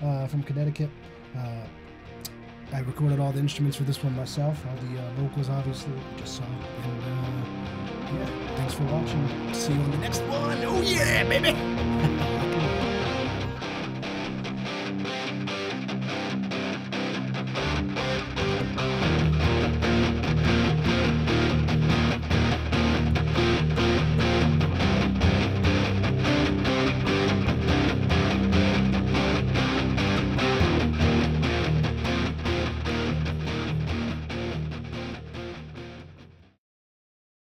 from Connecticut. I recorded all the instruments for this one myself, all the vocals obviously, just sung, and yeah, thanks for watching. See you on the next one. Oh yeah, baby!